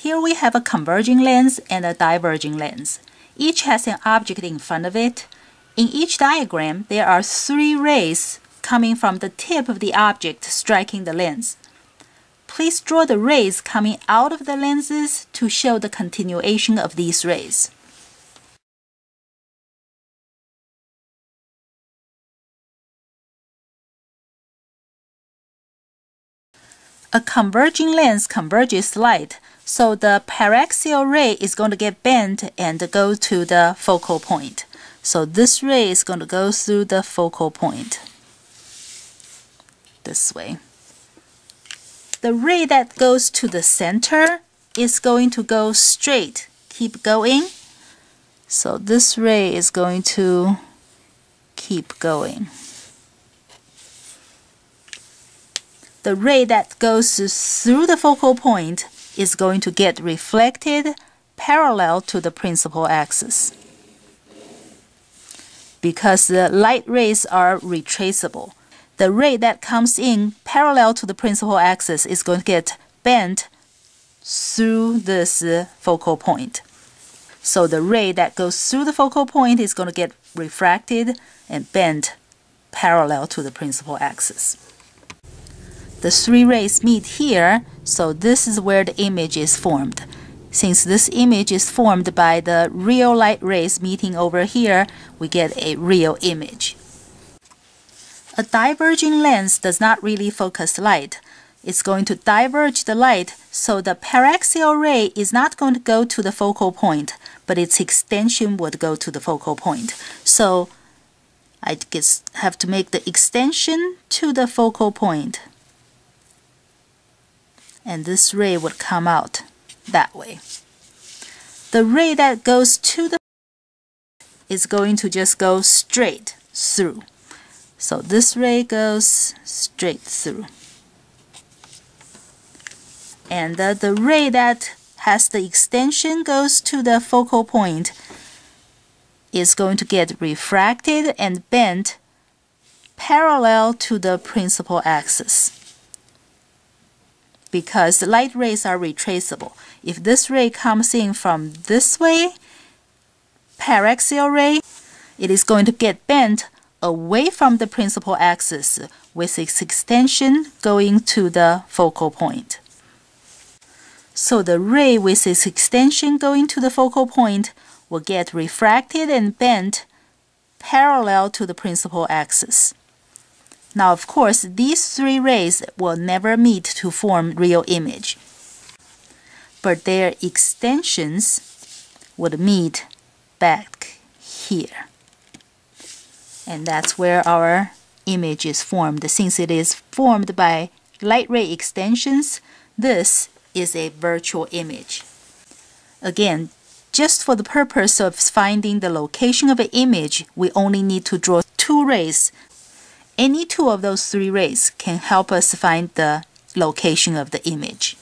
Here we have a converging lens and a diverging lens. Each has an object in front of it. In each diagram, there are three rays coming from the tip of the object striking the lens. Please draw the rays coming out of the lenses to show the continuation of these rays. A converging lens converges light, so the paraxial ray is going to get bent and go to the focal point. So this ray is going to go through the focal point this way. The ray that goes to the center is going to go straight, keep going. So this ray is going to keep going. The ray that goes through the focal point is going to get reflected parallel to the principal axis. Because the light rays are retraceable, the ray that comes in parallel to the principal axis is going to get bent through this focal point. So the ray that goes through the focal point is going to get refracted and bent parallel to the principal axis. The three rays meet here, so this is where the image is formed. Since this image is formed by the real light rays meeting over here, we get a real image. A diverging lens does not really focus light. It's going to diverge the light, so the paraxial ray is not going to go to the focal point, but its extension would go to the focal point. So I guess have to make the extension to the focal point. And this ray would come out that way. The ray that goes to the is going to just go straight through. So this ray goes straight through. And the ray that has the extension goes to the focal point is going to get refracted and bent parallel to the principal axis. Because the light rays are retraceable. If this ray comes in from this way, paraxial ray, it is going to get bent away from the principal axis with its extension going to the focal point. So the ray with its extension going to the focal point will get refracted and bent parallel to the principal axis. Now, of course, these three rays will never meet to form real image, but their extensions would meet back here. And that's where our image is formed. Since it is formed by light ray extensions, this is a virtual image. Again, just for the purpose of finding the location of an image, we only need to draw two rays. Any two of those three rays can help us find the location of the image.